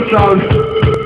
good sound.